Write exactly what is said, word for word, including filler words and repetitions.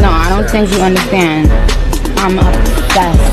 No, I don't think you understand. I'm obsessed.